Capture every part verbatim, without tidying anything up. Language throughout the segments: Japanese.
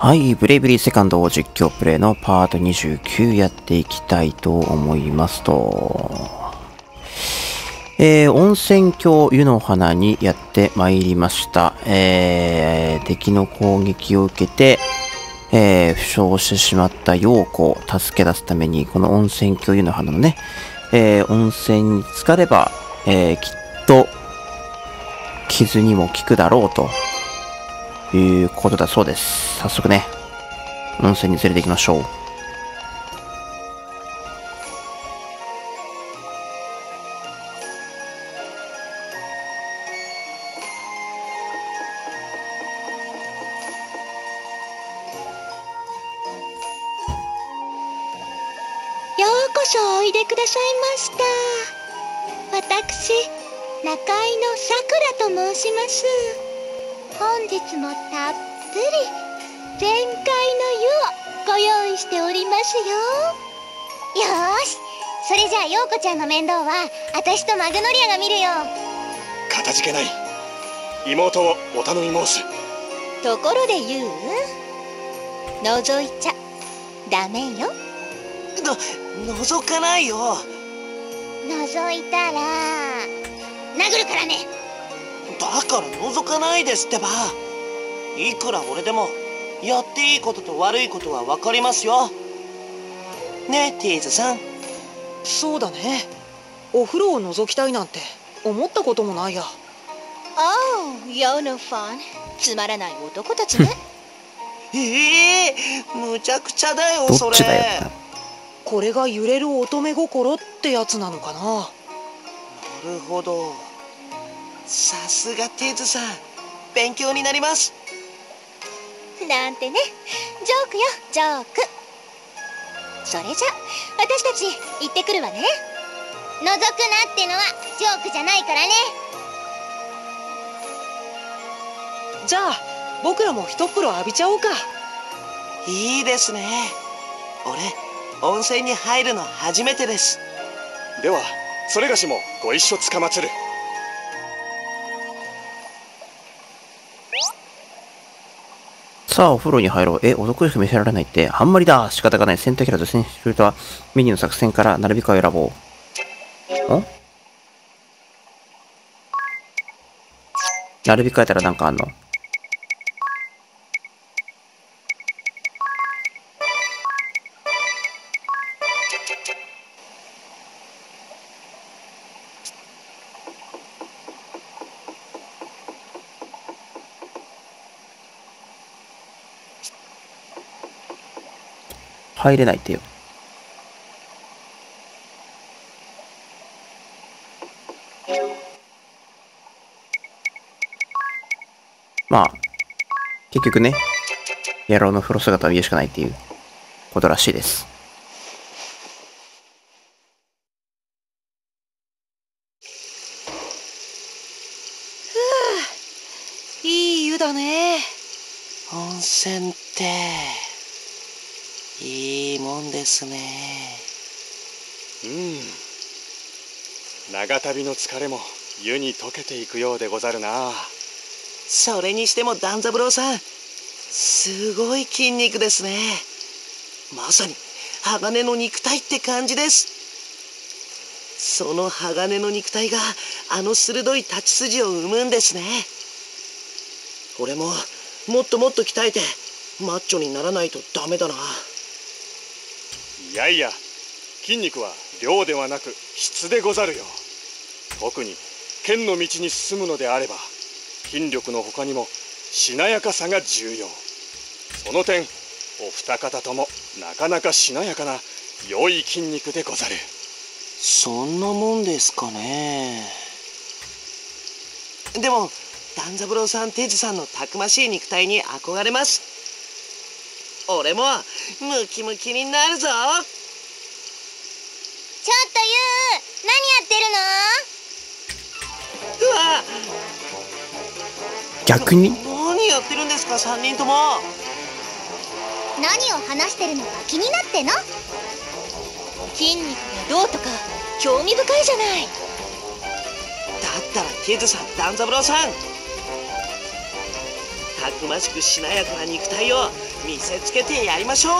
はい、ブレイブリーセカンド実況プレイのパートにじゅうきゅうやっていきたいと思いますと。えー、温泉郷湯の花にやってまいりました。えー、敵の攻撃を受けて、えー、負傷してしまった陽子を助け出すために、この温泉郷湯の花のね、えー、温泉に浸かれば、えー、きっと、傷にも効くだろうと。いうことだそうです。早速ね、温泉に連れて行きましょう。ようこそおいでくださいました。私、中井のさくらと申します。本日もたっぷり全開の湯をご用意しておりますよ。よーし、それじゃあ陽子ちゃんの面倒は私とマグノリアが見るよ。かたじけない。妹をお頼み申す。ところでユウ、覗いちゃダメよ。の覗かないよ。覗いたら殴るからね。だから覗かないですってば。いくら俺でもやっていいことと悪いことは分かりますよね。ティーズさん。そうだね、お風呂を覗きたいなんて思ったこともないや。おう、世のファン、つまらない男たちね。ええー、むちゃくちゃだよそれ。これが揺れる乙女心ってやつなのかな。なるほど、さすがティーズさん、勉強になりますなんてね。ジョークよ、ジョーク。それじゃ私たち行ってくるわね。覗くなってのはジョークじゃないからね。じゃあ僕らも一風呂浴びちゃおうか。いいですね。俺温泉に入るの初めてです。ではそれがしもご一緒つかまつる。さあ、お風呂に入ろう。え、男しか見せられないって、あんまりだ。仕方がない。選択から女性にするとは、メニューの作戦から並び替えを選ぼう。ん？並び替えたらなんかあんの？入れないってよ。まあ結局ね、野郎の風呂姿を見るしかないっていうことらしいです。ふう、いい湯だね。温泉っていいもんですね。うん、長旅の疲れも湯に溶けていくようでござるな。それにしても段三郎さん、すごい筋肉ですね。まさに鋼の肉体って感じです。その鋼の肉体があの鋭い立ち筋を生むんですね。俺ももっともっと鍛えてマッチョにならないとダメだな。いやいや、筋肉は量ではなく質でござるよ。特に剣の道に進むのであれば、筋力の他にもしなやかさが重要。その点お二方ともなかなかしなやかな良い筋肉でござる。そんなもんですかね。でも段三郎さん、ティーズさんのたくましい肉体に憧れます。俺もムキムキになるぞ。ちょっとユウ、何やってるの？うわ、逆に何やってるんですか三人とも。何を話してるのか気になっての。筋肉がどうとか興味深いじゃない。だったらティーズさん、段三郎さん、たくましくしなやかな肉体を見せつけてやりましょ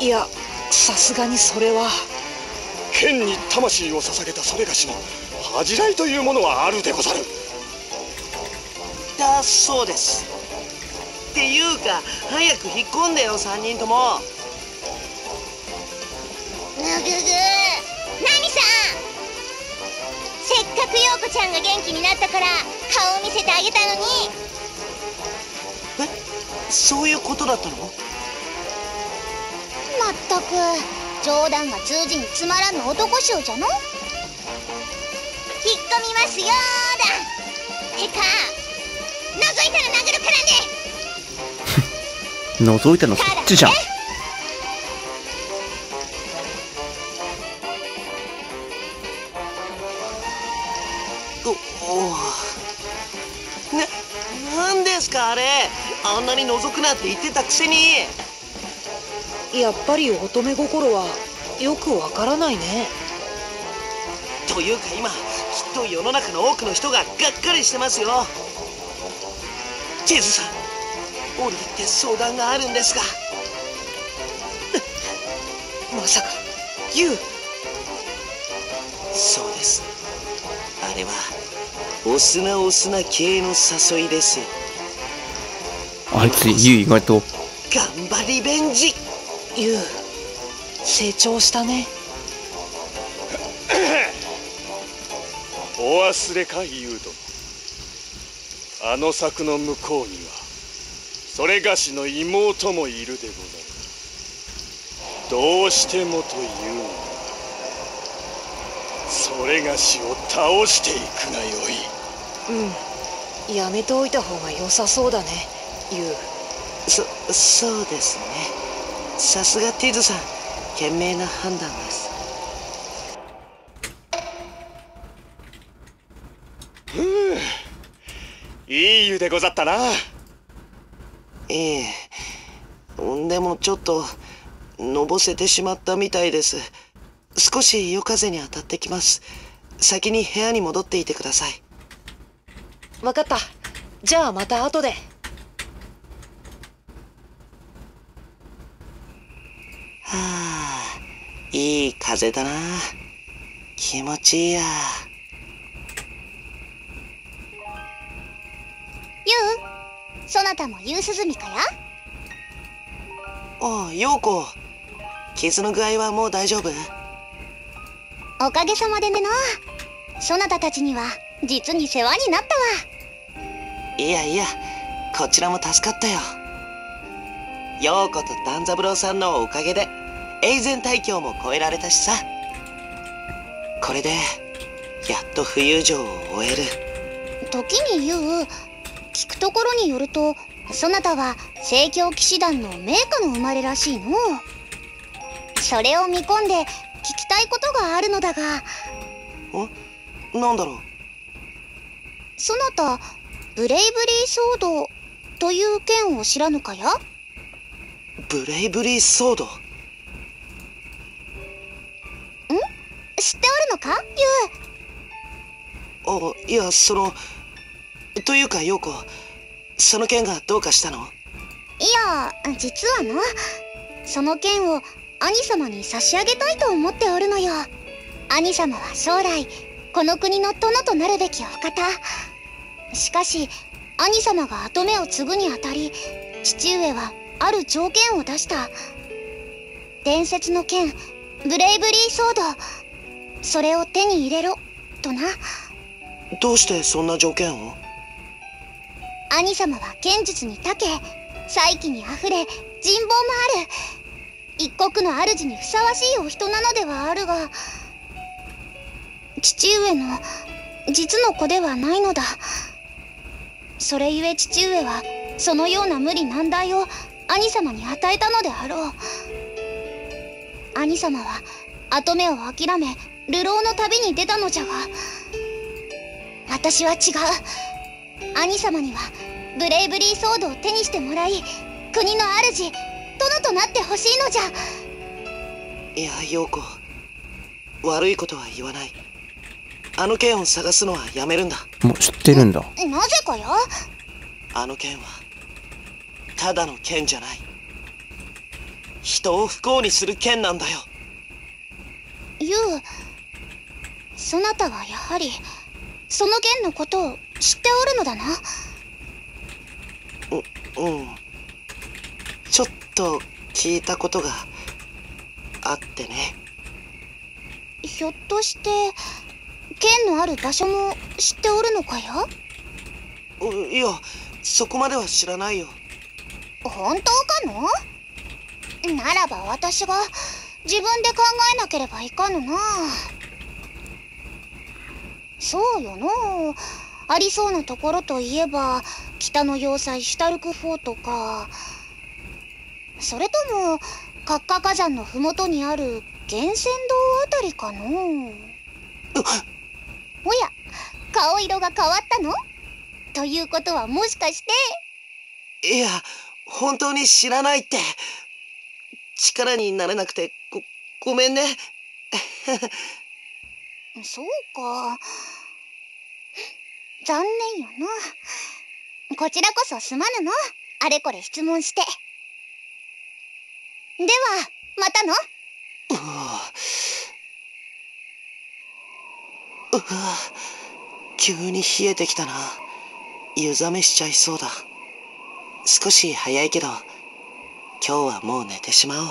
う。いや、さすがにそれは。剣に魂を捧げたそれがしも恥じらいというものはあるでござる。だそうです。っていうか早く引っ込んでよさんにんとも。ぬぐぐー、ナミさん、せっかくヨーコちゃんが元気になったから顔を見せてあげたのに。え、そういうことだったの？まったく冗談が通じにつまらぬ男衆じゃの。引っ込みますよーだ。てか覗いたら殴るからね。覗いたのこっちじゃん。おお、な、なんですかあれ。あんなに覗くなって言ってたくせに。やっぱり乙女心はよくわからないね。というか今きっと世の中の多くの人ががっかりしてますよ。ジェズさん、折り入って相談があるんですが。まさか ユー。 そうです、あれはお砂お砂系の誘いです。あいつ ユー 意外と頑張りベンジ。ユウ、成長したね。お忘れかユウ殿。あの柵の向こうにはそれがしの妹もいるでござる。どうしてもというのはそれがしを倒していくがよい。うん、やめておいた方が良さそうだねユウ。そそうですね。さすがティズさん、賢明な判断です。ふう、いい湯でござったな。ええ、でもちょっとのぼせてしまったみたいです。少し夜風に当たってきます。先に部屋に戻っていてください。分かった、じゃあまた後で。はあ、いい風だな。気持ちいいや。ユウ、そなたも夕涼みかや。ああ、ヨウコ、傷の具合はもう大丈夫？おかげさまでねな。そなたたちには実に世話になったわ。いやいや、こちらも助かったよ。ヨウコと丹三郎さんのおかげで永全大橋も越えられたしさ。これでやっと浮遊城を終える。時に言う、聞くところによるとそなたは聖教騎士団の名家の生まれらしいの。それを見込んで聞きたいことがあるのだが。ん？なんだろう？そなた、ブレイブリー騒動という件を知らぬかや。ブレイブリーソード？ん？知っておるのかユウ。あ、いや、その、というかヨウコ、その件がどうかしたの？いや、実はの、その件を兄様に差し上げたいと思っておるのよ。兄様は将来この国の殿となるべきお方。しかし兄様が跡目を継ぐにあたり、父上はある条件を出した。伝説の剣ブレイブリーソード、それを手に入れろとな。どうしてそんな条件を？兄様は剣術に長け、才気にあふれ、人望もある一国の主にふさわしいお人なのではあるが、父上の実の子ではないのだ。それゆえ父上はそのような無理難題を兄様に与えたのであろう。兄様は跡目を諦め流浪の旅に出たのじゃが、私は違う。兄様にはブレイブリーソードを手にしてもらい、国の主、殿となってほしいのじゃ。いやヨウコ、悪いことは言わない。あの剣を探すのはやめるんだ。もう知ってるんだ。 な, なぜかよ。あの剣はただの剣じゃない。人を不幸にする剣なんだよ。ユウ、そなたはやはりその剣のことを知っておるのだな。う、うん、ちょっと聞いたことがあってね。ひょっとして剣のある場所も知っておるのかや？いや、そこまでは知らないよ。本当かの？ならば私が自分で考えなければいかぬな。そうよのう、ありそうなところといえば北の要塞シュタルクフォートか、それともカッカ火山のふもとにある源泉堂あたりかの。おや、顔色が変わったの？ということはもしかして。いや、本当に知らないって。力になれなくてごごめんね。そうか、残念よな。こちらこそすまぬの、あれこれ質問して。ではまたの。うわ、急に冷えてきたな。湯冷めしちゃいそうだ。少し早いけど今日はもう寝てしまお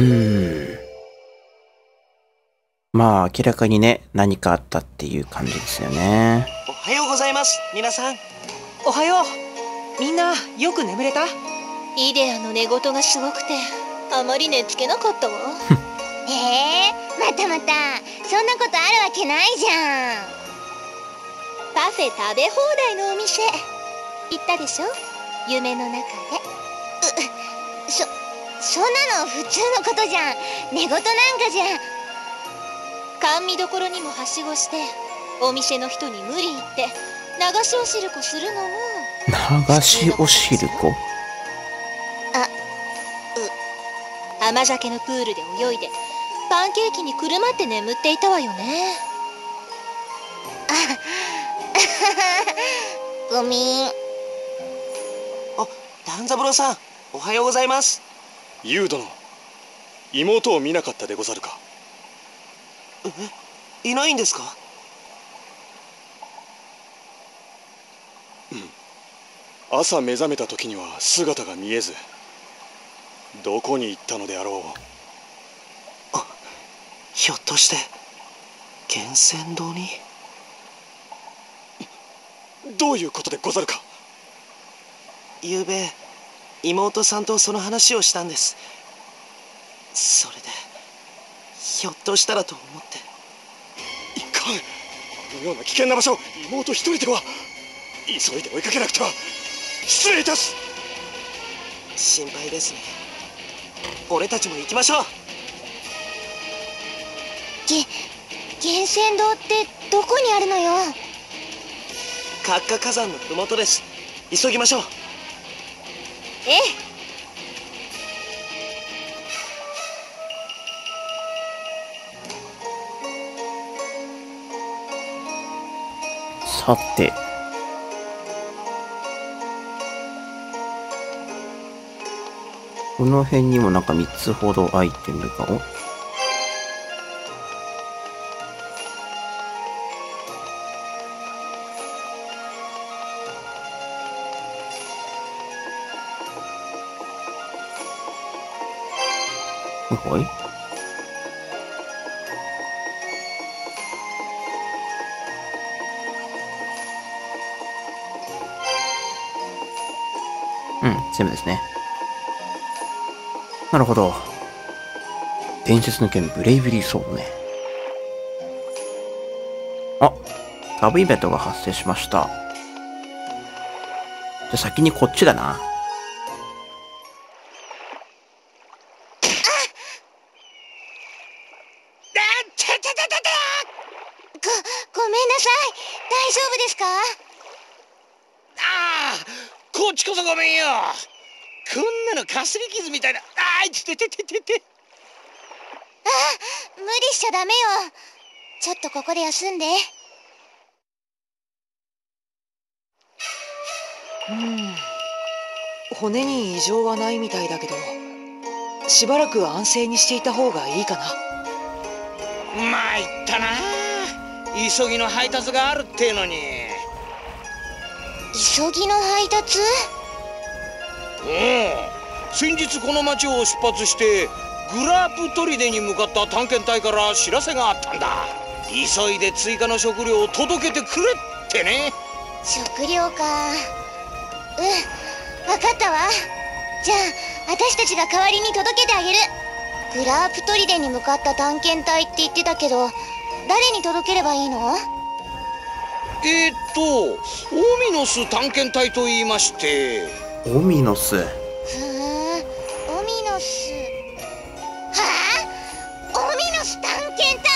う。うん。まあ明らかにね、何かあったっていう感じですよね。おはようございます皆さん。おはよう。みんなよく眠れた？イデアの寝言がすごくてあまり寝つけなかったわ。へえ、またまた、そんなことあるわけないじゃん。パフェ食べ放題のお店行ったでしょ、夢の中で。う、そそんなの普通のことじゃん、寝言なんかじゃん。甘味どころにもはしごしてお店の人に無理言って流しおしるこするのも。流しおしるこ、甘酒のプールで泳いでパンケーキにくるまって眠っていたわよね。あ、ごめん。あ、段三郎さん、おはようございます。ユウ殿、妹を見なかったでござるか。え、いないんですか？うん、朝目覚めた時には姿が見えず、どこに行ったのであろう。あ、ひょっとして源泉堂に。どういうことでござるか？ゆうべ妹さんとその話をしたんです。それでひょっとしたらと思って。いかん、このような危険な場所、妹一人では。急いで追いかけなくては。失礼いたす。心配ですね。俺たちも行きましょう。げ、源泉堂ってどこにあるのよ？カッカ火山のふもとです。急ぎましょう。ええ。さて。この辺にもなんかみっつほどアイテムが。お、はい、うん、全部ですね。なるほど。伝説の剣ブレイブリーソードね。あ、サブイベントが発生しました。じゃあ先にこっちだな。かすり傷みたいな。ああ、ててててて。ああ、無理しちゃダメよ。ちょっとここで休んで。うん、骨に異常はないみたいだけど、しばらく安静にしていた方がいいかな。まいったな、急ぎの配達があるってのに。急ぎの配達？うん、先日この町を出発してグラープ砦に向かった探検隊から知らせがあったんだ。急いで追加の食料を届けてくれってね。食料か。うん、分かったわ。じゃあ私たちが代わりに届けてあげる。グラープ砦に向かった探検隊って言ってたけど、誰に届ければいいの？えー、っとオミノス探検隊と言いまして。オミノス。ふーん、オミノス。はあ、オミノス探検隊。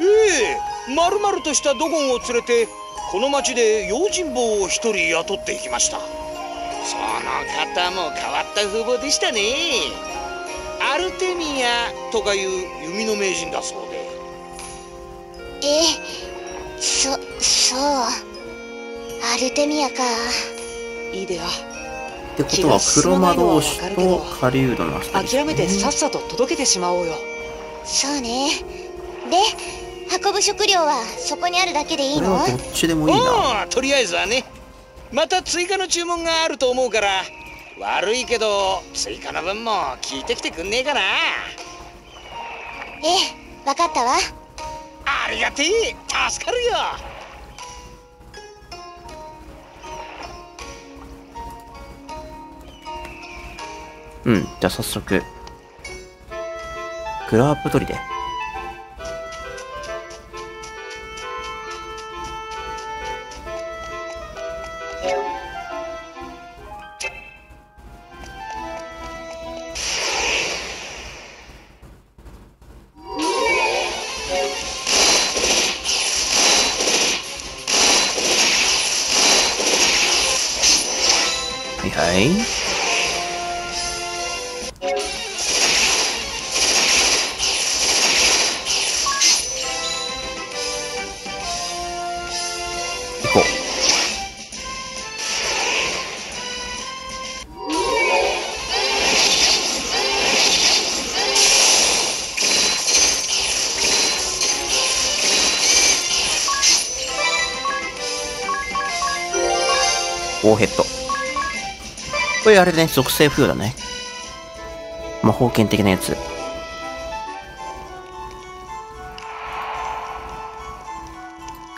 ええー、丸々としたドゴンを連れてこの町で用心棒を一人雇っていきました。その方も変わった風貌でしたね。アルテミアとかいう弓の名人だそうで。え、そ、そう、アルテミアか。いいでよ。ってことは黒魔道士と狩人のふたり。諦めてさっさと届けてしまおうよ。そうね。で、運ぶ食料はそこにあるだけでいいの？これはどっちでもいいな。とりあえずはね。また追加の注文があると思うから、悪いけど追加の分も聞いてきてくんねえかな。ええ、わかったわ。ありがてえ、助かるよ。うん、じゃあ早速グラープ取りで。はい、行こう。大ヘッド。これあれだね、属性風だね。魔法剣的なやつ。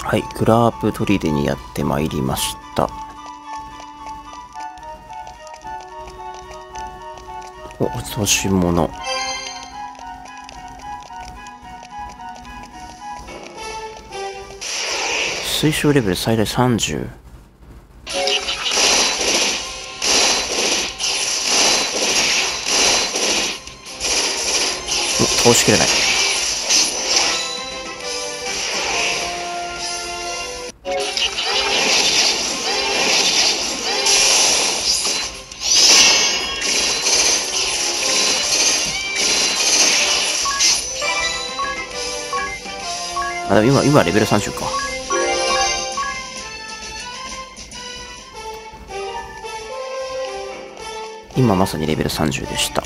はい、グラープ砦にやってまいりました。お、お調子者。推奨レベル最大さんじゅう。押し切れない。あ、でも今今レベルさんじゅうか。今まさにレベルさんじゅうでした。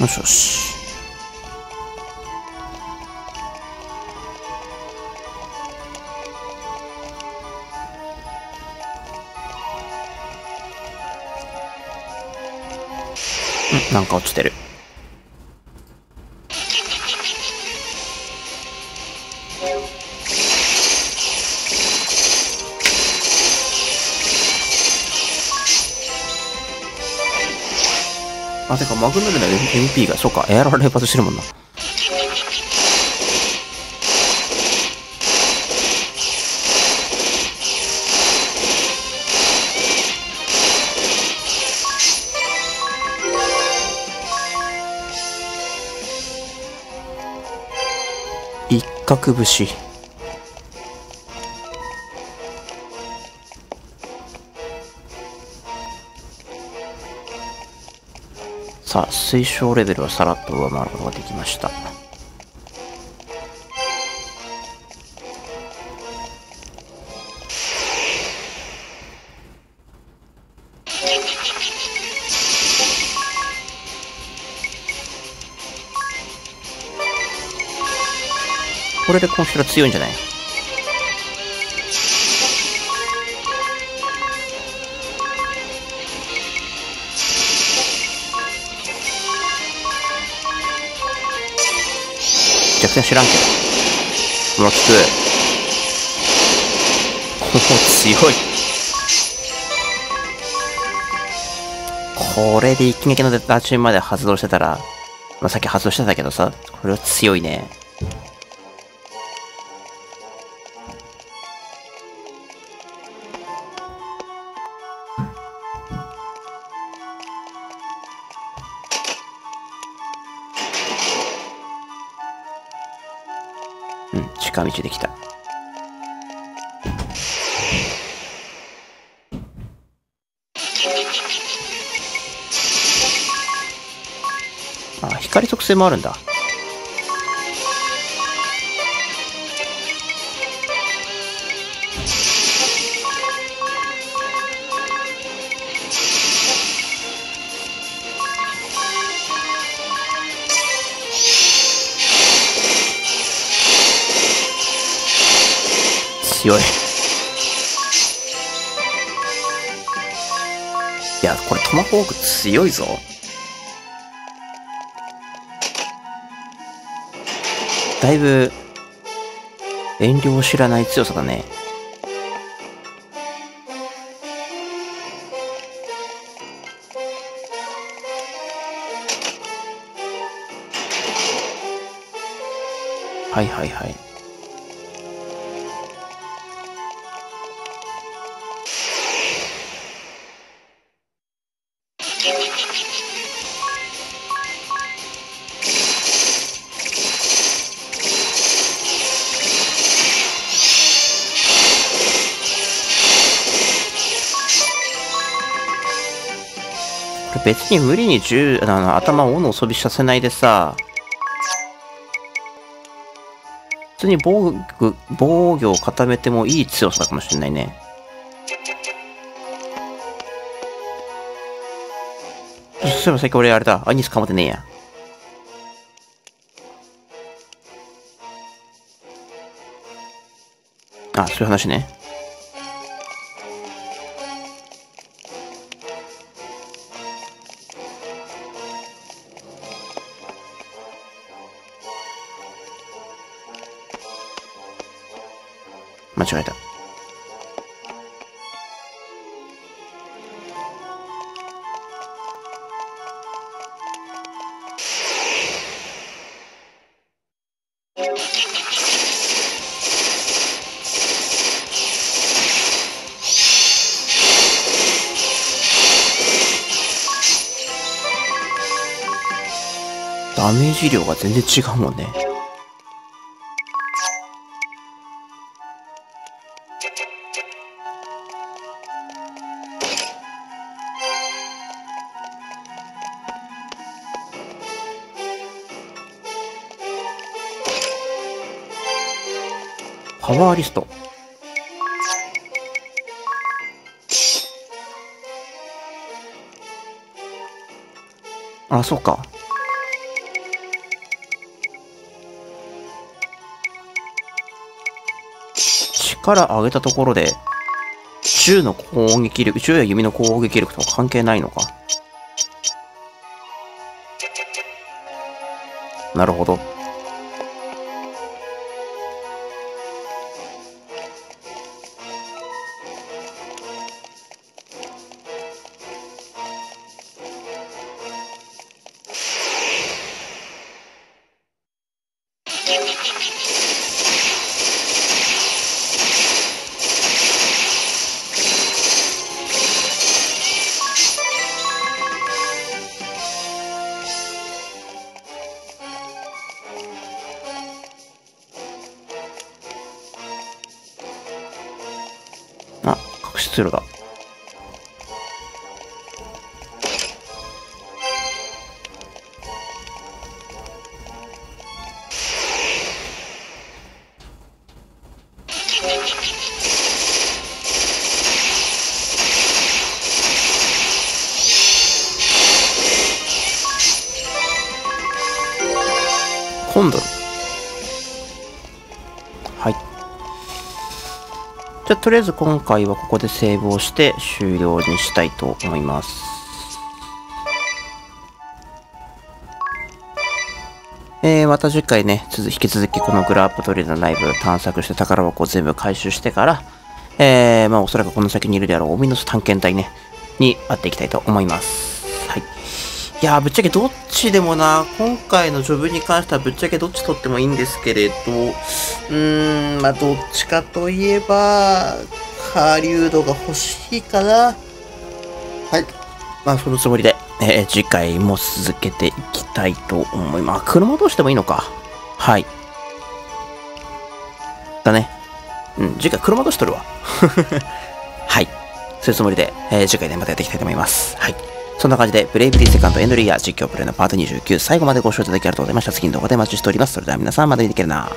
よしよし。うん、なんか落ちてる。あ、てかマグヌルの エムピー がそうかエアロレイパスしてるもんな。一角節さあ、推奨レベルはさらっと上回ることができました。これで今週は強いんじゃない？逆転知らんけど。もうきつい。ここ強い。これで一撃のデッタチームまで発動してたら、まあ、さっき発動してたけどさ、これは強いね。うん、近道できた。あ、光特性もあるんだ。強い。いや、これトマホーク強いぞ。だいぶ遠慮を知らない強さだね。はいはいはい、別に無理に銃あの頭を斧を装備させないでさ、普通に防具防御を固めてもいい強さかもしれないね。そういえば最近俺あれだ、アニスかまってねえや。あ、そういう話ね。間違えた。ダメージ量が全然違うもんね。パワーリスト。あ、そうか。力上げたところで、銃の攻撃力、銃や弓の攻撃力とは関係ないのか。なるほど。あ、隠し通路だ。今度はい。じゃあとりあえず今回はここでセーブをして終了にしたいと思います。えー、また次回ね、引き続きこのグラープトリーの内部を探索して宝箱を全部回収してから、えー、まあおそらくこの先にいるであろうオミノス探検隊ね、に会っていきたいと思います。はい。いやー、ぶっちゃけどっちでもな、今回のジョブに関してはぶっちゃけどっち取ってもいいんですけれど、うーん、まあどっちかといえば、狩人が欲しいかな。はい。まあそのつもりで、えー、次回も続けていきたいと思います。車どうしてもいいのか。はい。だね。うん、次回車どうしとるわ。はい。そういうつもりで、えー、次回でまたやっていきたいと思います。はい。そんな感じで、ブレイブリーセカンドエンドリア実況プレイのパートにじゅうきゅう、最後までご視聴いただきありがとうございました。次の動画でお待ちしております。それでは皆さん、また見ていけるな。